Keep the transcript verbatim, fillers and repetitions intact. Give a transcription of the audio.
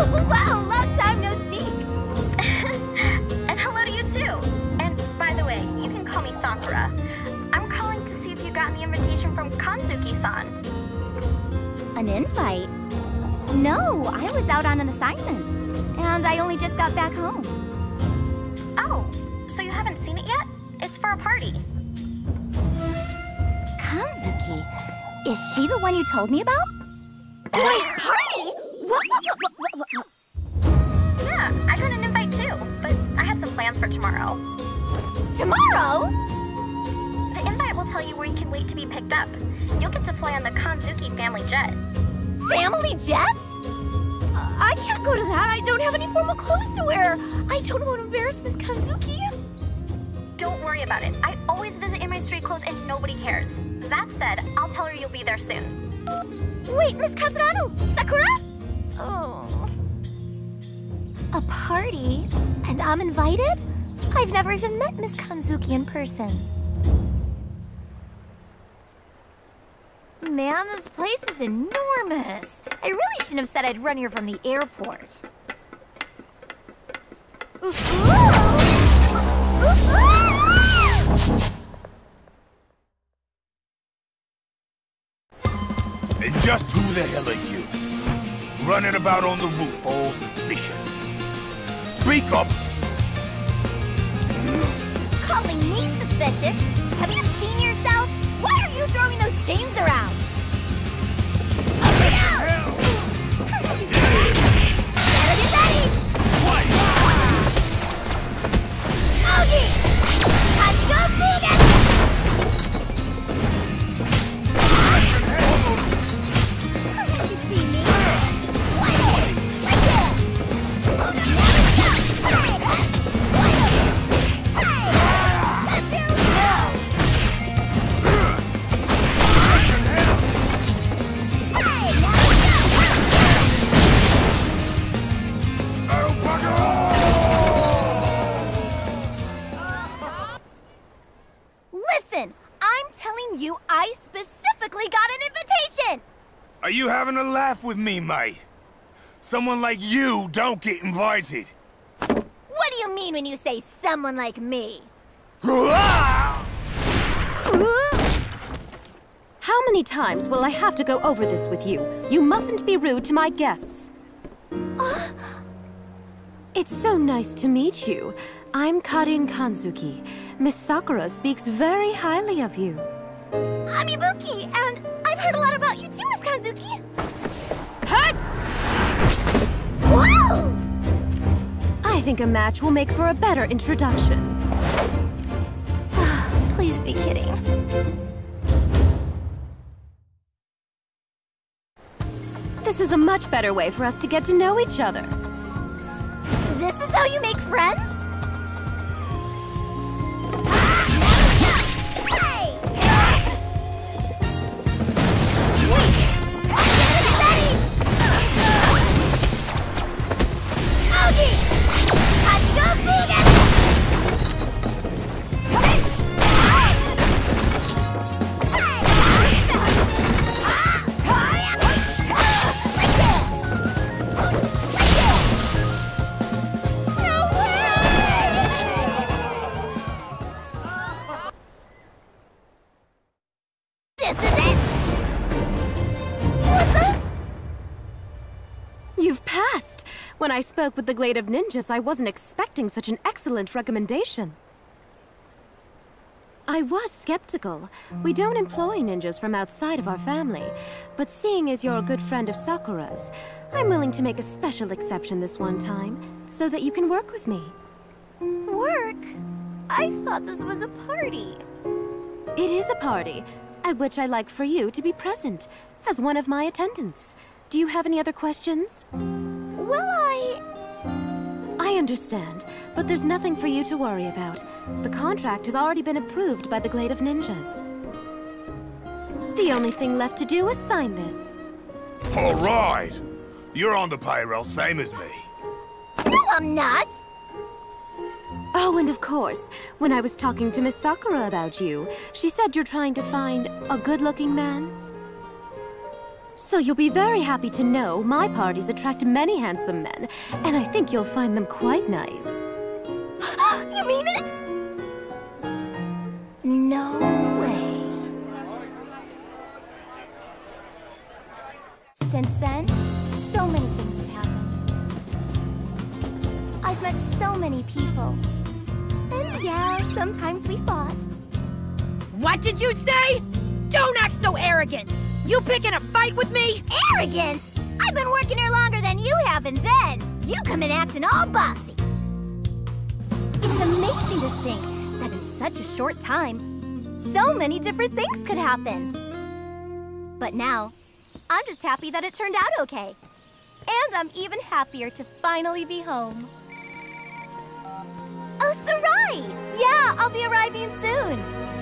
Oh, wow, long time no speak. And hello to you too. And by the way, you can call me Sakura. I'm calling to see if you got an invitation from Kanzuki-san. An invite? No, I was out on an assignment. And I only just got back home. Oh, so you haven't seen it yet? It's for a party. Kanzuki, is she the one you told me about? Wait, party? What, what, what, what, what, what? Yeah, I got an invite too, but I had some plans for tomorrow. Tomorrow? The invite will tell you where you can wait to be picked up. You'll get to fly on the Kanzuki family jet. Family jets? Uh, I can't go to that. I don't have any formal clothes to wear. I don't want to embarrass Miss Kanzuki. Don't worry about it. I always visit in my street clothes and nobody cares. That said, I'll tell her you'll be there soon. Wait, Miss Kazurano! Sakura? Oh. A party? And I'm invited? I've never even met Miss Kanzuki in person. Man, this place is enormous. I really shouldn't have said I'd run here from the airport. And just who the hell are you? Running about on the roof, all suspicious. Speak up! Calling me suspicious? Have you seen yourself? Why are you throwing those chains around? Are you having a laugh with me, mate? Someone like you don't get invited. What do you mean when you say someone like me? How many times will I have to go over this with you? You mustn't be rude to my guests. It's so nice to meet you. I'm Karin Kanzuki. Miss Sakura speaks very highly of you. I'm Ibuki, and I've heard a lot about you too, Miss Kanzuki. Hut! Whoa! I think a match will make for a better introduction. Please be kidding. This is a much better way for us to get to know each other. This is how you make friends? When I spoke with the Glade of Ninjas, I wasn't expecting such an excellent recommendation. I was skeptical. We don't employ ninjas from outside of our family. But seeing as you're a good friend of Sakura's, I'm willing to make a special exception this one time, so that you can work with me. Work? I thought this was a party. It is a party, at which I'd like for you to be present, as one of my attendants. Do you have any other questions? Well, I... I understand, but there's nothing for you to worry about. The contract has already been approved by the Glade of Ninjas. The only thing left to do is sign this. All right! You're on the payroll, same as me. No, I'm not! Oh, and of course, when I was talking to Miss Sakura about you, she said you're trying to find a good-looking man. So you'll be very happy to know my parties attract many handsome men, and I think you'll find them quite nice. You mean it? No way. Since then, so many things have happened. I've met so many people. And yeah, sometimes we fought. What did you say? Don't act so arrogant! You picking a fight with me? Arrogant? I've been working here longer than you have, and then you come in acting all bossy. It's amazing to think that in such a short time, so many different things could happen. But now, I'm just happy that it turned out okay. And I'm even happier to finally be home. Oh, Sarai! Yeah, I'll be arriving soon.